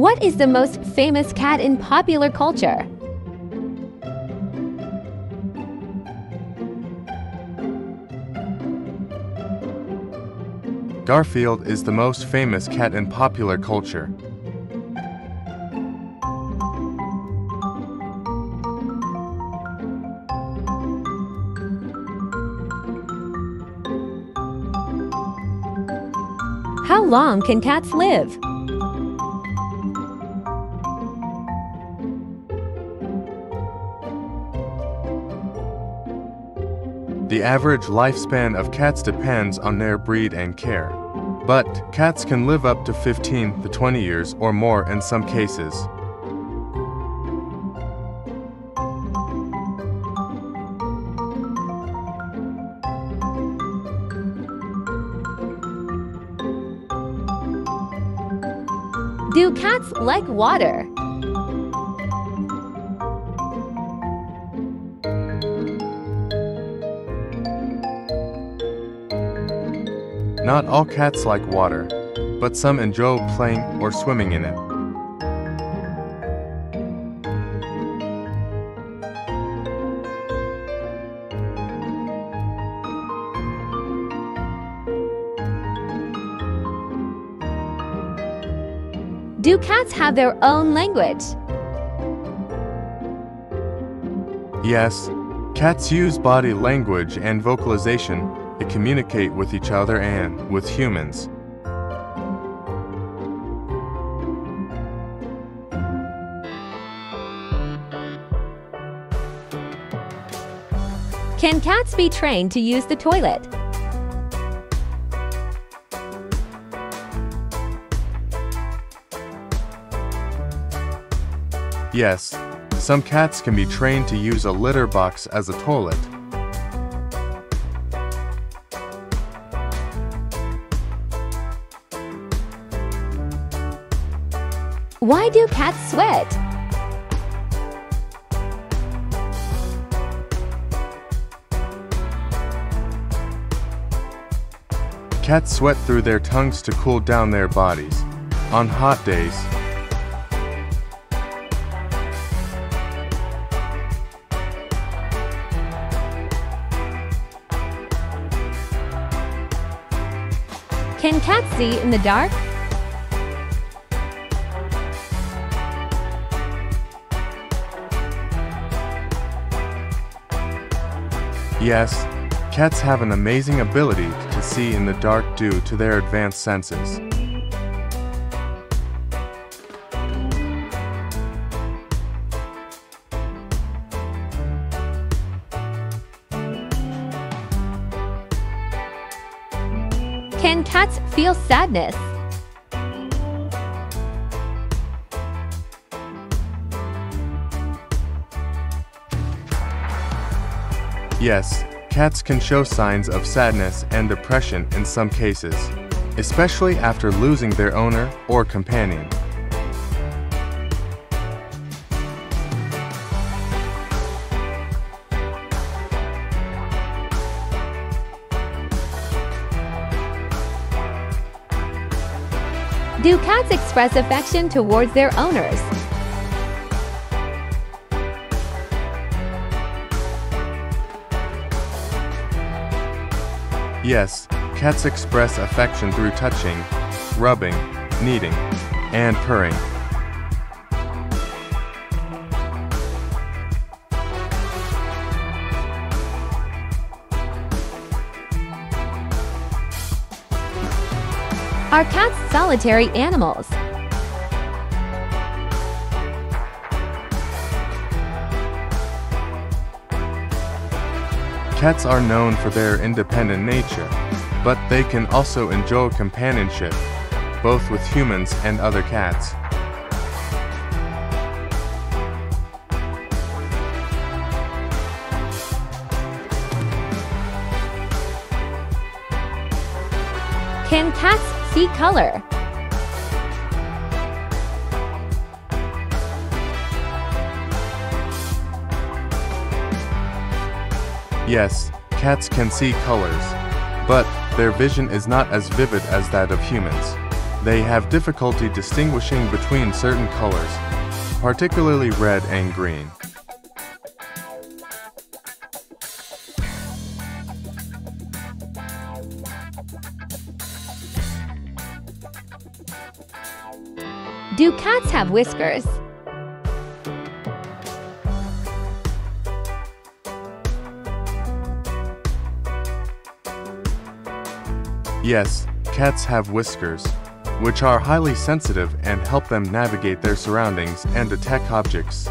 What is the most famous cat in popular culture? Garfield is the most famous cat in popular culture. How long can cats live? The average lifespan of cats depends on their breed and care. But cats can live up to 15 to 20 years or more in some cases. Do cats like water? Not all cats like water, but some enjoy playing or swimming in it. Do cats have their own language? Yes, cats use body language and vocalization to communicate with each other and with humans. Can cats be trained to use the toilet? Yes, some cats can be trained to use a litter box as a toilet. Why do cats sweat? Cats sweat through their tongues to cool down their bodies on hot days. Can cats see in the dark? Yes, cats have an amazing ability to see in the dark due to their advanced senses. Can cats feel sadness? Yes, cats can show signs of sadness and depression in some cases, especially after losing their owner or companion. Do cats express affection towards their owners? Yes, cats express affection through touching, rubbing, kneading, and purring. Are cats solitary animals? Cats are known for their independent nature, but they can also enjoy companionship, both with humans and other cats. Can cats see color? Yes, cats can see colors, but their vision is not as vivid as that of humans. They have difficulty distinguishing between certain colors, particularly red and green. Do cats have whiskers? Yes, cats have whiskers, which are highly sensitive and help them navigate their surroundings and detect objects.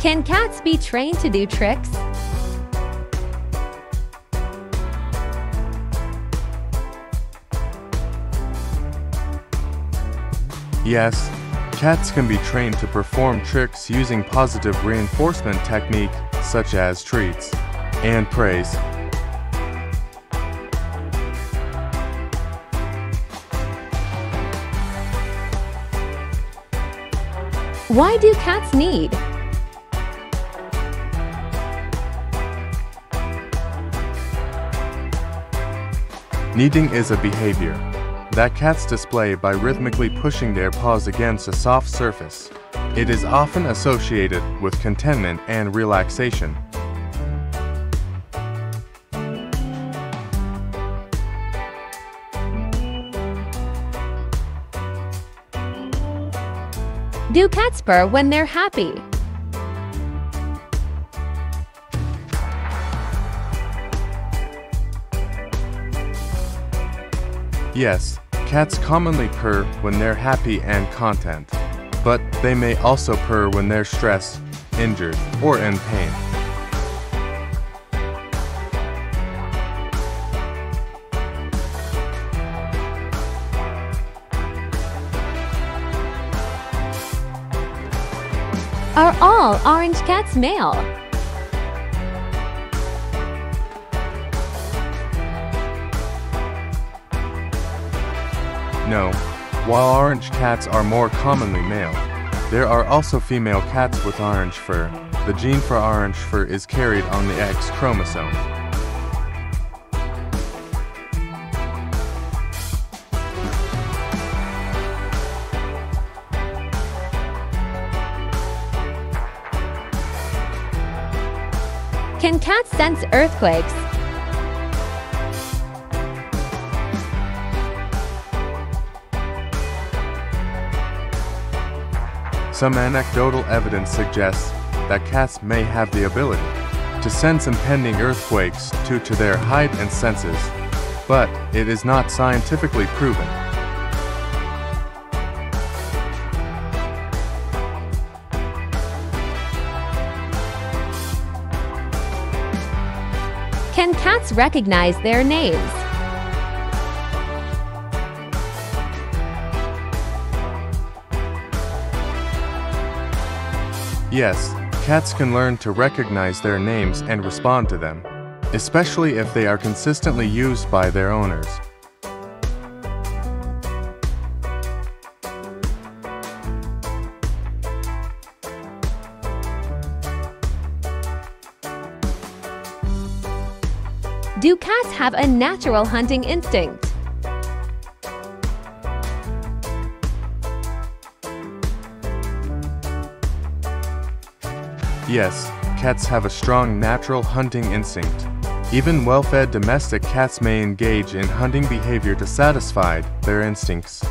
Can cats be trained to do tricks? Yes, cats can be trained to perform tricks using positive reinforcement technique, such as treats and praise. Why do cats need? Kneading is a behavior that cats display by rhythmically pushing their paws against a soft surface. It is often associated with contentment and relaxation. Do cats purr when they're happy? Yes, cats commonly purr when they're happy and content, but they may also purr when they're stressed, injured, or in pain. Are all orange cats male? No, while orange cats are more commonly male, there are also female cats with orange fur. The gene for orange fur is carried on the X chromosome. Can cats sense earthquakes? Some anecdotal evidence suggests that cats may have the ability to sense impending earthquakes due to their height and senses, but it is not scientifically proven. Can cats recognize their names? Yes, cats can learn to recognize their names and respond to them, especially if they are consistently used by their owners. Do cats have a natural hunting instinct? Yes, cats have a strong natural hunting instinct. Even well-fed domestic cats may engage in hunting behavior to satisfy their instincts.